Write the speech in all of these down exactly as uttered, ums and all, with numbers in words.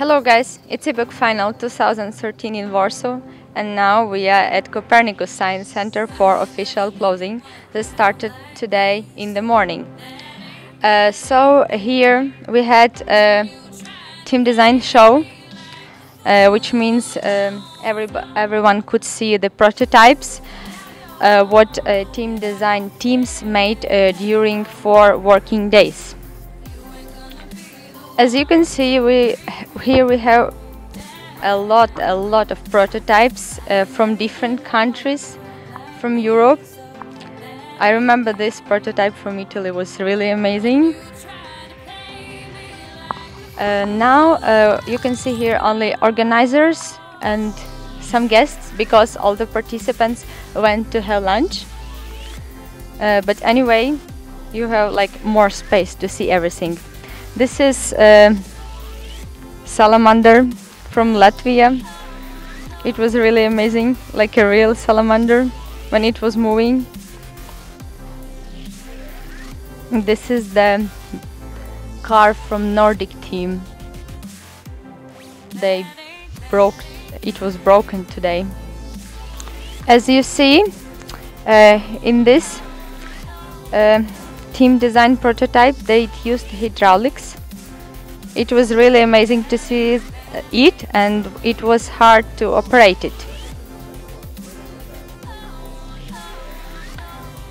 Hello guys, it's EBEC Final two thousand thirteen in Warsaw, and now we are at Copernicus Science Centre for official closing that started today in the morning. Uh, so here we had a team design show, uh, which means um, every, everyone could see the prototypes, uh, what uh, team design teams made uh, during four working days. As you can see, we here we have a lot, a lot of prototypes uh, from different countries, from Europe. I remember this prototype from Italy was really amazing. Uh, now uh, you can see here only organizers and some guests, because all the participants went to have lunch. Uh, but anyway, you have like more space to see everything. This is uh, salamander from Latvia. It was really amazing, like a real salamander when it was moving. This is the car from Nordic team. They broke, it was broken today. As you see uh, in this uh, team design prototype, they used hydraulics. It was really amazing to see it, and it was hard to operate it.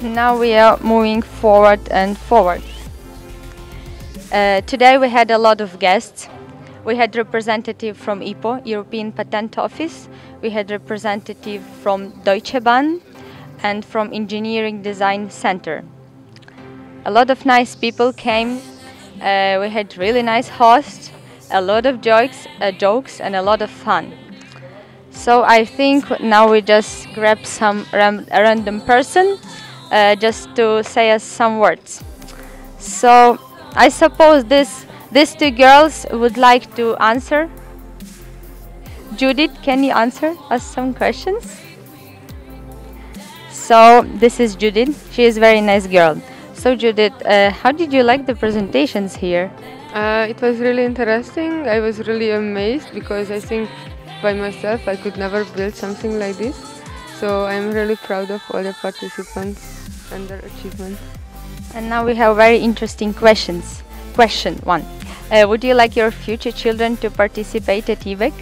Now we are moving forward and forward. Uh, today we had a lot of guests. We had representative from E P O, European Patent Office. We had representative from Deutsche Bahn and from Engineering Design Center. A lot of nice people came. Uh, we had really nice hosts, a lot of jokes, uh, jokes and a lot of fun. So I think now we just grab some ram a random person uh, just to say us some words. So I suppose this these two girls would like to answer. Judith, can you answer us some questions? So this is Judith. She is a very nice girl. So Judith, uh, how did you like the presentations here? Uh, it was really interesting. I was really amazed, because I think by myself I could never build something like this. So I'm really proud of all the participants and their achievements. And now we have very interesting questions. Question one. Uh, would you like your future children to participate at EBEC?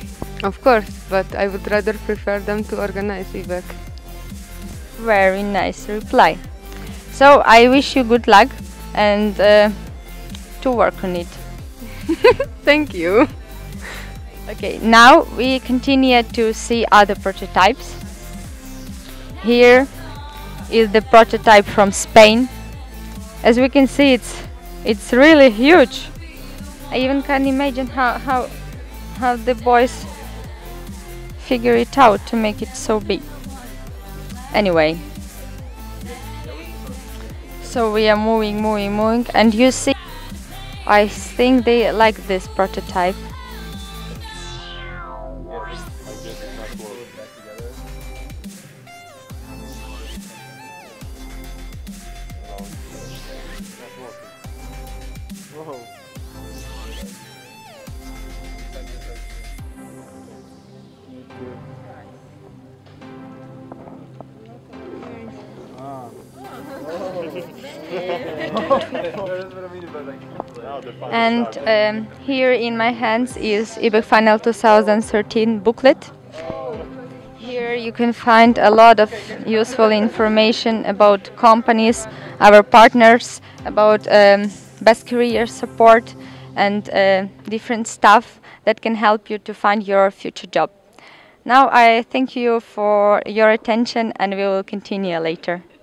Of course, but I would rather prefer them to organize EBEC. Very nice reply. So I wish you good luck and uh, to work on it. Thank you. Okay, now we continue to see other prototypes. Here is the prototype from Spain. As we can see, it's it's really huge. I even can't imagine how how how the boys figure it out to make it so big. Anyway. So we are moving, moving, moving, and you see, I think they like this prototype. And um, here in my hands is EBEC Final two thousand thirteen booklet. Here you can find a lot of useful information about companies, our partners, about um, best career support and uh, different stuff that can help you to find your future job. Now I thank you for your attention, and we will continue later.